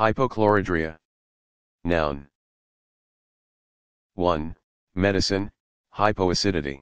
Hypochloridria. Noun. 1. Medicine, hypoacidity.